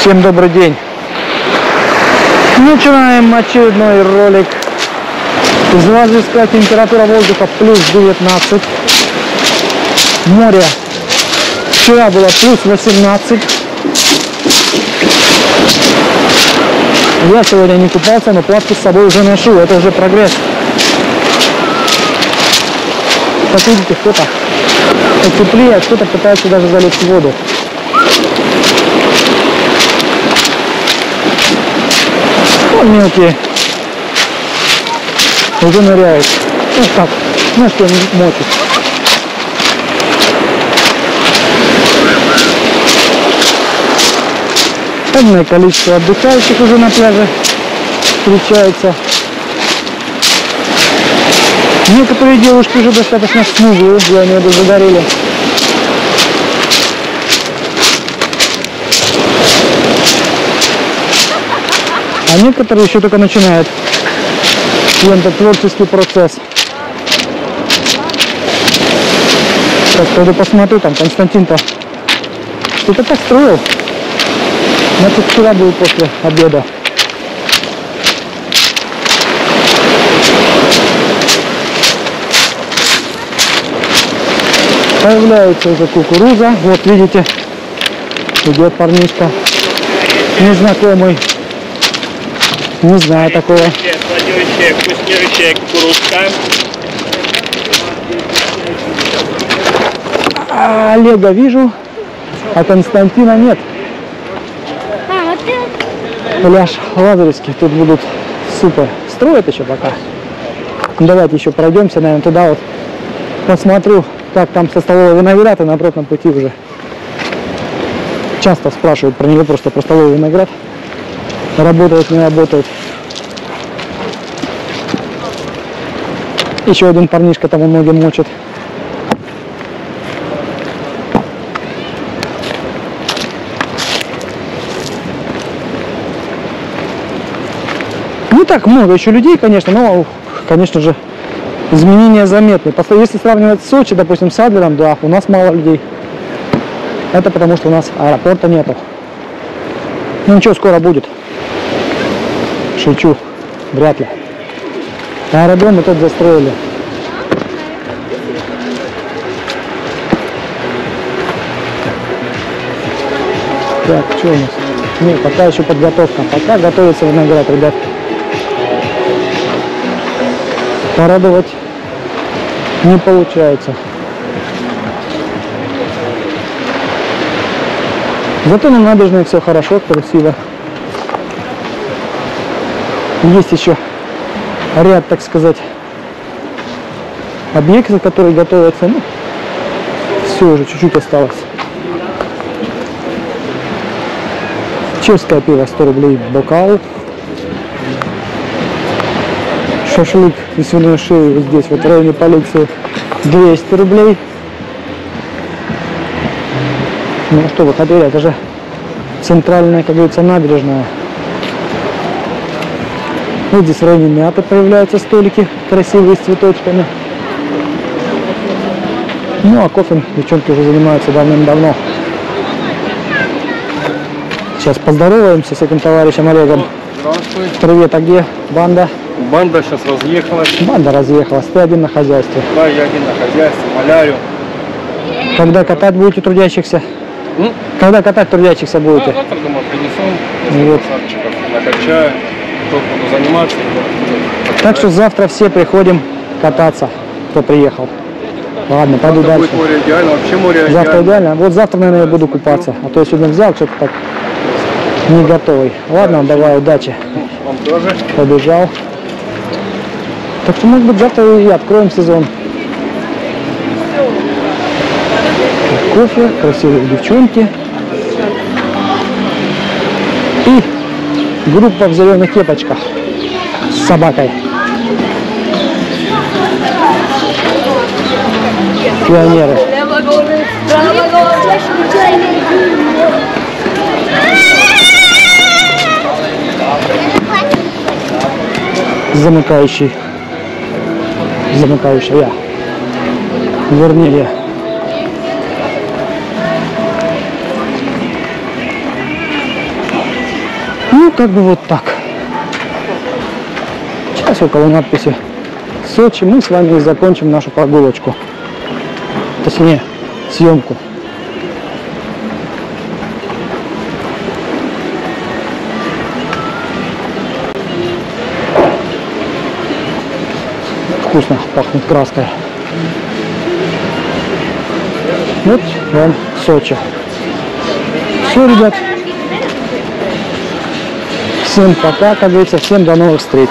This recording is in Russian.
Всем добрый день. Начинаем очередной ролик. Лазаревская, температура воздуха плюс 19. Море вчера было плюс 18. Я сегодня не купался, но плавки с собой уже ношу. Это уже прогресс. Как видите, кто-то потеплее, а кто-то пытается даже залезть в воду. Мелкие уже ныряют. Ну так, ну что, мочит. Огромное количество отдыхающих уже на пляже встречается. Некоторые девушки уже достаточно смуглые, я имею в виду, загорели. А некоторые еще только начинают лентотворческий процесс. Так, пойду посмотрю, там Константин-то что-то так строил. Значит, вчера был после обеда. Появляется уже кукуруза. Вот, видите, идет парнишка незнакомый. Не знаю такого. Сладющая, вкуснющая кукурузка. А Олега вижу, а Константина нет. Пляж Лазаревский, тут будут супы. Строят еще пока. Давайте еще пройдемся, наверное, туда вот. Посмотрю, как там со столовой винограда на обратном пути уже. Часто спрашивают про него, просто про столовый виноград. Работает, не работает. Еще один парнишка там ноги мочит. Не так много еще людей, конечно, но, конечно же, изменения заметны. Если сравнивать Сочи, допустим, с Адлером, да, у нас мало людей. Это потому, что у нас аэропорта нету. Ну ничего, скоро будет. Шучу, вряд ли. Аэродром мы тут застроили. Так, что у нас? Нет, пока еще подготовка. Пока готовится виноград, ребят. Порадовать не получается. Зато на набережной все хорошо, красиво. Есть еще ряд, так сказать, объектов, которые готовятся. Ну, все уже, чуть-чуть осталось. Чешское пиво 100 рублей бокал. Шашлык из свиной шеи вот здесь, вот в районе полиции, 200 рублей. Ну что вы хотели, это же центральная, как говорится, набережная. Вот здесь в районе мяты появляются столики красивые с цветочками. Ну а кофе девчонки уже занимаются давным-давно. Сейчас поздороваемся с этим товарищем Олегом. Здравствуй. Привет, а где банда? Банда сейчас разъехалась. Банда разъехалась, ты один на хозяйстве. Да, я один на хозяйстве, валяю. Когда катать будете трудящихся? Когда катать трудящихся будете? Да, завтра, думаю, принесу. Вот. Накачаю. Буду заниматься. Так что завтра все приходим кататься, кто приехал. Ладно, пойду завтра дальше. Море идеально. Вообще море завтра идеально. Вот завтра, наверное, я буду купаться. А то я сегодня взял, что-то так не готовый. Ладно, давай, удачи. Вам тоже. Побежал. Так что, может быть, завтра и откроем сезон. Кофе, красивые девчонки. И группа в зеленых кепочках с собакой. Пионеры. Замыкающий. Замыкающая. Вернее. Ну, как бы вот так. Сейчас около надписи «Сочи» мы с вами и закончим нашу прогулочку. Точнее, съемку. Вкусно пахнет краской. Вот вам Сочи. Все, ребят. Всем пока, как говорится, всем до новых встреч.